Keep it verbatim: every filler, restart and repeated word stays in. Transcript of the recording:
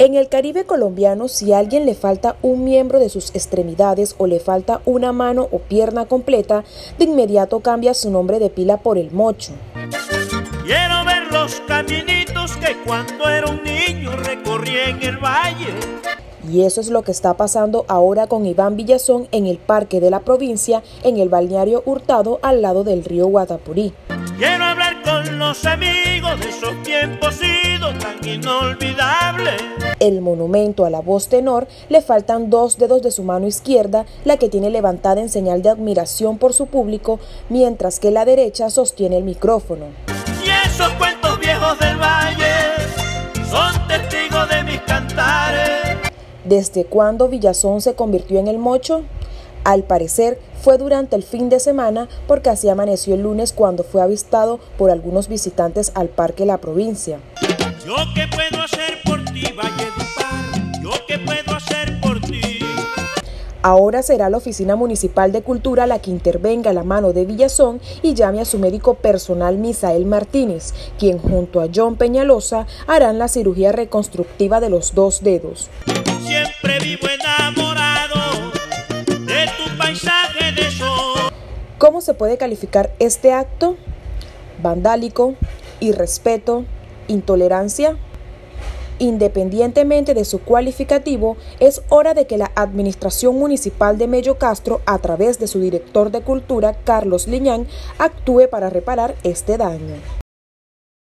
En el Caribe colombiano, si a alguien le falta un miembro de sus extremidades o le falta una mano o pierna completa, de inmediato cambia su nombre de pila por el mocho. Quiero ver los caminitos que cuando era un niño recorrí en el valle. Y eso es lo que está pasando ahora con Iván Villazón en el Parque de la Provincia, en el balneario Hurtado, al lado del río Guatapurí. Quiero hablar con los amigos de esos tiempos idos tan inolvidables. El monumento a la voz tenor le faltan dos dedos de su mano izquierda, la que tiene levantada en señal de admiración por su público, mientras que la derecha sostiene el micrófono. Y esos cuentos viejos del valle son testigos de mis cantares. ¿Desde cuándo Villazón se convirtió en el mocho? Al parecer fue durante el fin de semana, porque así amaneció el lunes cuando fue avistado por algunos visitantes al Parque La Provincia. ¿Yo qué puedo hacer por ti, Valledupar? ¿Yo qué puedo hacer por ti? Ahora será la Oficina Municipal de Cultura la que intervenga a la mano de Villazón y llame a su médico personal Misael Martínez, quien junto a John Peñalosa harán la cirugía reconstructiva de los dos dedos. Siempre vivo enamorado de tu paisaje de sol. ¿Cómo se puede calificar este acto? Vandálico, irrespeto, intolerancia. Independientemente de su cualificativo, es hora de que la Administración Municipal de Mello Castro, a través de su director de Cultura, Carlos Liñán, actúe para reparar este daño.